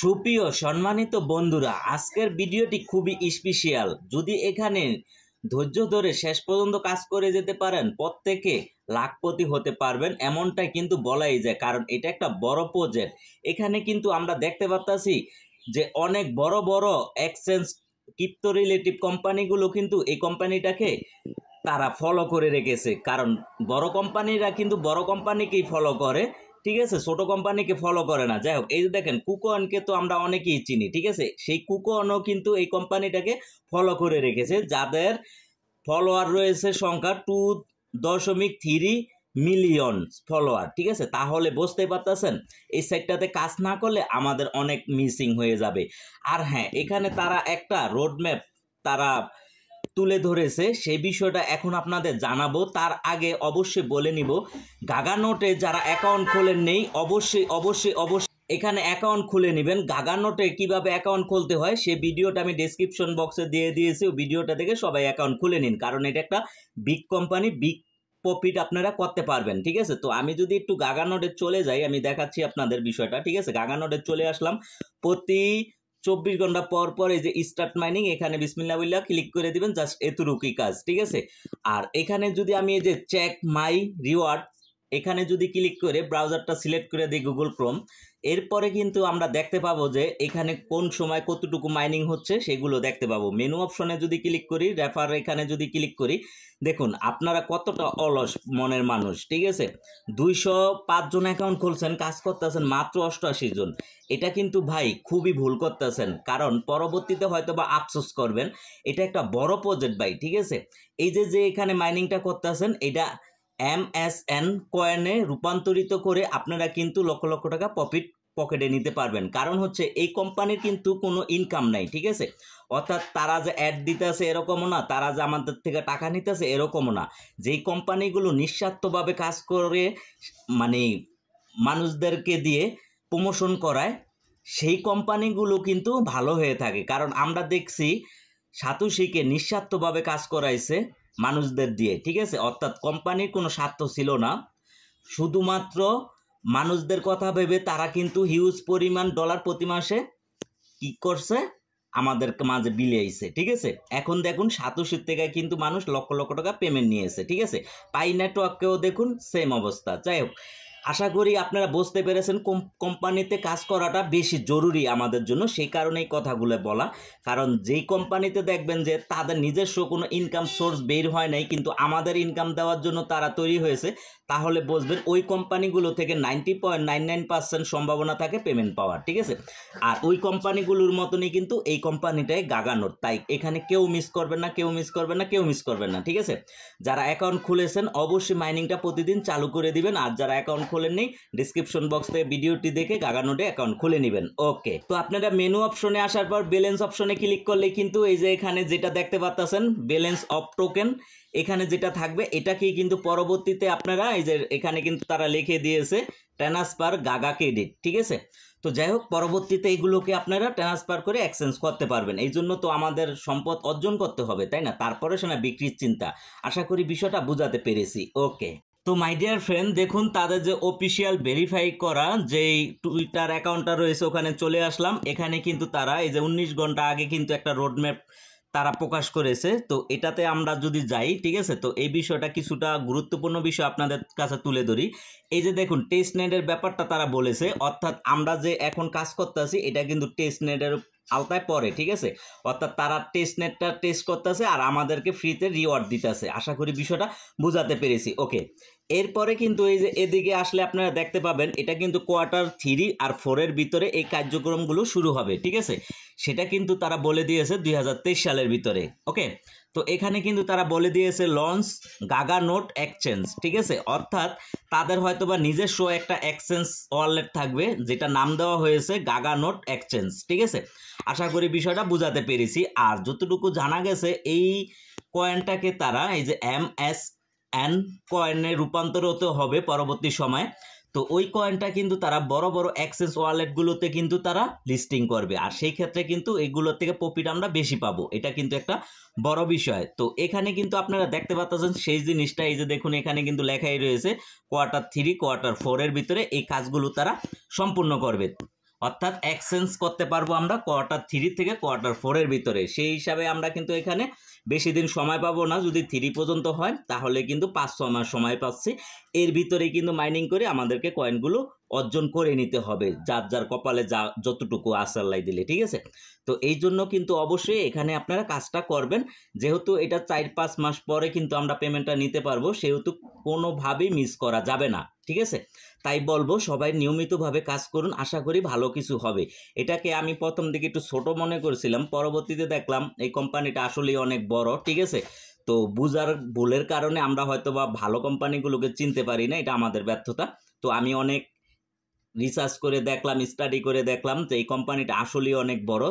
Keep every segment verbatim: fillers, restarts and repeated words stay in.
সুপ্রিয় সম্মানিত বন্ধুরা আজকের ভিডিওটি খুবই স্পেশাল। যদি এখানে ধৈর্য ধরে শেষ পর্যন্ত কাজ করে যেতে পারেন প্রত্যেকে লাখপতি হতে পারবেন, এমনটাই কিন্তু বলাই যায়। কারণ এটা একটা বড় প্রজেক্ট। এখানে কিন্তু আমরা দেখতে পাচ্ছি যে অনেক বড় বড় এক্সচেঞ্জ ক্রিপ্টো রিলেটিভ কোম্পানিগুলো কিন্তু এই কোম্পানিটাকে তারা ফলো করে রেখেছে। কারণ বড় কোম্পানিরা কিন্তু বড় কোম্পানিকেই ফলো করে, ঠিক আছে, ছোটো কোম্পানিকে ফলো করে না। যাই হোক, এই যে দেখেন কুকনকে তো আমরা অনেকেই চিনি, ঠিক আছে, সেই কুকনও কিন্তু এই কোম্পানিটাকে ফলো করে রেখেছে, যাদের ফলোয়ার রয়েছে সংখ্যা টু দশমিক থ্রি মিলিয়ন ফলোয়ার, ঠিক আছে। তাহলে বুঝতে পারতেছেন এই সাইটটাতে কাজ না করলে আমাদের অনেক মিসিং হয়ে যাবে। আর হ্যাঁ, এখানে তারা একটা রোডম্যাপ তারা তুলে ধরেছে, সেই বিষয়টা এখন আপনাদের জানাবো। তার আগে অবশ্যই বলে নিব, গাগানোটে যারা অ্যাকাউন্ট খোলেন নেই অবশ্যই অবশ্যই অবশ্যই এখানে অ্যাকাউন্ট খুলে নেবেন। গাগানোটে কিভাবে অ্যাকাউন্ট খুলতে হয় সেই ভিডিওটা আমি ডেসক্রিপশন বক্সে দিয়ে দিয়েছি, ওই ভিডিওটা দেখে সবাই অ্যাকাউন্ট খুলে নিন। কারণ এটা একটা বিগ কোম্পানি, বিগ প্রফিট আপনারা করতে পারবেন, ঠিক আছে। তো আমি যদি একটু গাগানোটে চলে যাই, আমি দেখাচ্ছি আপনাদের বিষয়টা, ঠিক আছে। গাগানোটে চলে আসলাম। প্রতি চব্বিশ ঘন্টা পর পর এই যে স্টার্ট মাইনিং, এখানে বিসমিল্লাহ বিল্লাহ ক্লিক করে দিবেন, জাস্ট এতটুকুই কাজ, ঠিক আছে। আর এখানে যদি আমি এই যে চেক মাই রিওয়ার্ড এখানে যদি ক্লিক করে ব্রাউজারটা সিলেক্ট করে দিই গুগল ক্রোম, এরপরে কিন্তু আমরা দেখতে পাবো যে এখানে কোন সময় কতটুকু মাইনিং হচ্ছে সেগুলো দেখতে পাবো। মেনু অপশনে যদি ক্লিক করি, রেফার এখানে যদি ক্লিক করি, দেখুন আপনারা কতটা অলস মনের মানুষ, ঠিক আছে। দুইশো পাঁচজন অ্যাকাউন্ট খুলছেন, কাজ করতেছেন মাত্র অষ্টআশি জন। এটা কিন্তু ভাই খুবই ভুল করতেছেন, কারণ পরবর্তীতে হয়তো বা আফসোস করবেন। এটা একটা বড় প্রজেক্ট ভাই, ঠিক আছে। এই যে যে এখানে মাইনিংটা করতেছেন, এটা এম এস এন কয়েনে রূপান্তরিত করে আপনারা কিন্তু লক্ষ লক্ষ টাকা প্রফিট পকেটে নিতে পারবেন। কারণ হচ্ছে এই কোম্পানির কিন্তু কোনো ইনকাম নাই, ঠিক আছে। অর্থাৎ তারা যে অ্যাড দিতেছে এরকমও না, তারা যে আমাদের থেকে টাকা নিতেছে এরকমও না। যেই কোম্পানিগুলো নিঃস্বার্থভাবে কাজ করে, মানে মানুষদেরকে দিয়ে প্রমোশন করায়, সেই কোম্পানিগুলো কিন্তু ভালো হয়ে থাকে। কারণ আমরা দেখছি সাতোশিকে নিঃস্বার্থভাবে কাজ করাইছে মানুষদের দিয়ে, ঠিক আছে। অর্থাৎ কোম্পানির কোনো স্বার্থ ছিল না, শুধুমাত্র মানুষদের কথা ভেবে তারা কিন্তু হিউজ পরিমাণ ডলার প্রতি মাসে কী করছে আমাদের মাঝে বিলিয়েছে, ঠিক আছে। এখন দেখুন সাতোশির থেকে কিন্তু মানুষ লক্ষ লক্ষ টাকা পেমেন্ট নিয়েছে, ঠিক আছে। পাই নেটওয়ার্ককেও দেখুন সেম অবস্থা। যাই হোক, আশা করি আপনারা বুঝতে পেরেছেন কোম্পানিতে কাজ করাটা বেশি জরুরি আমাদের জন্য, সেই কারণেই কথাগুলো বলা। কারণ যেই কোম্পানিতে দেখবেন যে তাদের নিজস্ব কোনো ইনকাম সোর্স বের হয় নাই, কিন্তু আমাদের ইনকাম দেওয়ার জন্য তারা তৈরি হয়েছে, তাহলে বুঝবেন ওই কোম্পানিগুলো থেকে ninety point nine nine percent সম্ভাবনা থাকে পেমেন্ট পাওয়ার, ঠিক আছে। আর ওই কোম্পানিগুলোর মতনই কিন্তু এই কোম্পানিটাই গাগানোড। তাই এখানে কেউ মিস করবেন না, কেউ মিস করবেন না, কেউ মিস করবেন না, ঠিক আছে। যারা অ্যাকাউন্ট খুলেছেন অবশ্যই মাইনিংটা প্রতিদিন চালু করে দিবেন। আর যারা অ্যাকাউন্ট খুলেন নেই ডিসক্রিপশন বক্স থেকে ভিডিওটি দেখে গাগানোডে অ্যাকাউন্ট খুলে নেবেন। ওকে, তো আপনারা মেনু অপশনে আসার পর ব্যালেন্স অপশনে ক্লিক করলে কিন্তু এই যে এখানে যেটা দেখতে পাচ্ছেন ব্যালেন্স অফ টোকেন, এখানে যেটা থাকবে এটাকেই কিন্তু পরবর্তীতে আপনারা এই যে এখানে কিন্তু তারা লিখে দিয়েছে ট্রান্সফার গাগা ক্রেডিট, ঠিক আছে। তো যাই হোক, পরবর্তীতে এইগুলোকে আপনারা ট্রান্সফার করে এক্সচেঞ্জ করতে পারবেন। এই জন্য তো আমাদের সম্পদ অর্জন করতে হবে, তাই না? তারপরে সেটা বিক্রির চিন্তা। আশা করি বিষয়টা বুঝাতে পেরেছি। ওকে, তো মাই ডিয়ার ফ্রেন্ড, দেখুন তাদের যে অফিসিয়াল ভেরিফাই করা যেই টুইটার অ্যাকাউন্টটা রয়েছে ওখানে চলে আসলাম। এখানে কিন্তু তারা এই যে উনিশ ঘন্টা আগে কিন্তু একটা রোডম্যাপ তারা প্রকাশ করেছে। তো এটাতে আমরা যদি যাই, ঠিক আছে, তো এই বিষয়টা কিছুটা গুরুত্বপূর্ণ বিষয় আপনাদের কাছে তুলে ধরি। এই যে দেখুন টেস্ট নেটের ব্যাপারটা তারা বলেছে, অর্থাৎ আমরা যে এখন কাজ করতেছি এটা কিন্তু টেস্ট নেটের আওতায় পড়ে, ঠিক আছে। অর্থাৎ তারা টেস্ট নেটটা টেস্ট করতেছে আর আমাদেরকে ফ্রিতে রিওয়ার্ড দিতেছে। আশা করি বিষয়টা বোঝাতে পেরেছি। ওকে, এরপরে কিন্তু এই যে এদিকে আসলে আপনারা দেখতে পাবেন এটা কিন্তু কোয়ার্টার থ্রি আর ফোরের ভিতরে এই কার্যক্রমগুলো শুরু হবে, ঠিক আছে। সেটা কিন্তু তারা বলে দিয়েছে দুই হাজার তেইশ সালের ভিতরে। ওকে, তো এখানে কিন্তু তারা বলে দিয়েছে লঞ্চ গাগানোড এক্সচেঞ্জ, ঠিক আছে। অর্থাৎ তাদের হয়তো বা নিজস্ব একটা এক্সচেঞ্জ ওয়ালেট থাকবে, যেটা নাম দেওয়া হয়েছে গাগানোড এক্সচেঞ্জ, ঠিক আছে। আশা করি বিষয়টা বোঝাতে পেরেছি। আর যতটুকু জানা গেছে এই কয়েনটাকে তারা এই যে এম এস এন কয়েনে রূপান্তরিত হবে পরবর্তী সময়। তো ওই কয়েনটা কিন্তু তারা বড় বড় এক্সচেঞ্জ ওয়ালেটগুলোতে কিন্তু তারা লিস্টিং করবে, আর সেই ক্ষেত্রে কিন্তু এগুলোর থেকে প্রফিট আমরা বেশি পাবো। এটা কিন্তু একটা বড় বিষয়। তো এখানে কিন্তু আপনারা দেখতে পাচ্ছেন সেই জিনিসটা, এই যে দেখুন এখানে কিন্তু লেখাই রয়েছে কোয়ার্টার থ্রি কোয়ার্টার ফোরের ভিতরে এই কাজগুলো তারা সম্পূর্ণ করবে। অর্থাৎ অ্যাডসেন্স করতে পারবো আমরা কোয়ার্টার থ্রি থেকে কোয়ার্টার ফোরের ভিতরে। সেই হিসাবে আমরা কিন্তু এখানে বেশি দিন সময় পাবো না, যদি থ্রি পর্যন্ত হয় তাহলে কিন্তু পাঁচ ছ মাস সময় পাচ্ছি, এর ভিতরে কিন্তু মাইনিং করে আমাদেরকে কয়েনগুলো অর্জন করে নিতে হবে, যার যার কপালে যা যতটুকু আশাল্লাই দিলে ঠিক আছে। তো এই জন্য কিন্তু অবশ্যই এখানে আপনারা কাজটা করবেন, যেহেতু এটা চার পাঁচ মাস পরে কিন্তু আমরা পেমেন্টটা নিতে পারবো, সেহেতু কোনোভাবেই মিস করা যাবে না ঠিক আছে। তাই বলবো সবাই নিয়মিতভাবে কাজ করুন, আশা করি ভালো কিছু হবে। এটাকে আমি প্রথম দিকে একটু ছোটো মনে করেছিলাম, পরবর্তীতে দেখলাম এই কোম্পানিটা আসলেই অনেক বড় ঠিক আছে। তো বুঝার ভুলের কারণে আমরা হয়তো বা ভালো কোম্পানিগুলোকে চিনতে পারি না, এটা আমাদের ব্যর্থতা। তো আমি অনেক রিসার্চ করে দেখলাম, স্টাডি করে দেখলাম যে এই কোম্পানিটা আসলেই অনেক বড়।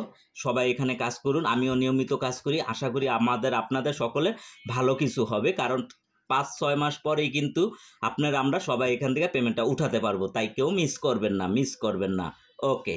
সবাই এখানে কাজ করুন, আমিও নিয়মিত কাজ করি, আশা করি আমাদের আপনাদের সকলের ভালো কিছু হবে, কারণ পাঁচ ছয় মাস পরেই কিন্তু আপনারা আমরা সবাই এখান থেকে পেমেন্টটা উঠাতে পারবো। তাই কেউ মিস করবেন না, মিস করবেন না। ওকে।